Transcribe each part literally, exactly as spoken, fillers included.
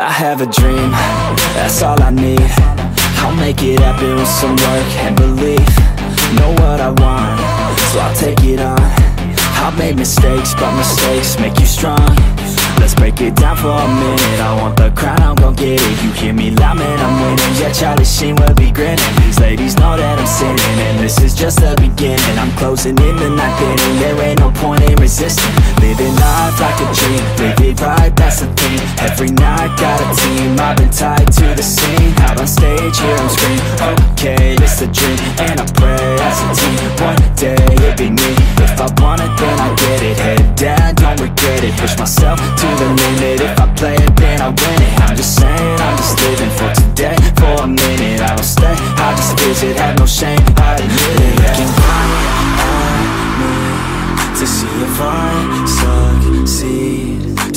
I have a dream, that's all I need. I'll make it happen with some work and belief. Know what I want, so I'll take it on. I've made mistakes, but mistakes make you strong. Let's break it down for a minute. I want the crown, I'm gon' get it. You hear me loud, man, I'm winning. Yeah, Charlie Sheen will be grinning. These ladies know that I'm sinning, and this is just the beginning. I'm closing in the ninth inning, there ain't no point in resisting. Living life like a dream, live it right, that's the thing. Every night, got a team, I've been tied to the scene. Out on stage, hear them scream, okay, it's a dream. And I pray as a team, one day it'd be me. If I want it, then I get it. Head down, don't regret it. Push myself to the limit, if I play it then I win it. I'm just saying, I'm just living for today, for a minute. I don't stay, I just visit, have no shame, I admit it. Looking right at me, to see if I succeed,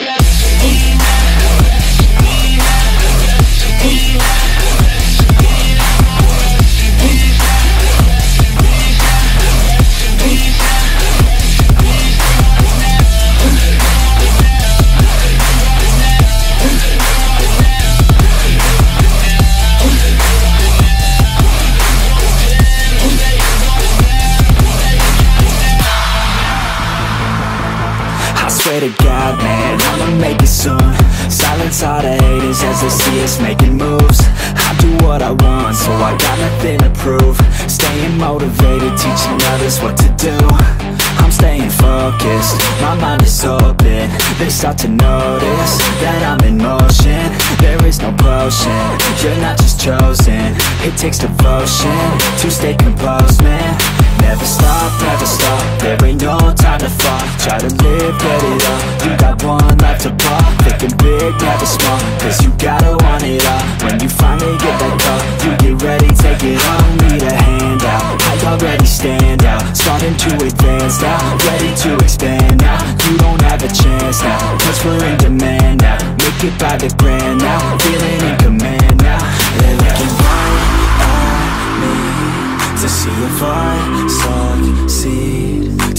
of me now, best of me now, best of me now. Swear to God, man, I'ma make it soon. Silence all the haters as they see us making moves. I do what I want, so I got nothing to prove. Staying motivated, teaching others what to do. I'm staying focused, my mind is open. They start to notice that I'm in motion. There is no potion, you're not just chosen. It takes devotion to stay composed, man. Never stop, never stop, there ain't no time to fall. Try to live, get it up, you got one life to pop. Thinking big, never small, cause you gotta want it all. When you finally get that call, you get ready, take it on. Need a hand out, I already stand out. Starting to advance now, ready to expand now. You don't have a chance now, cause we're in demand now. Make it by the grand now, feeling in command now. They're looking right at me, to see if I succeed,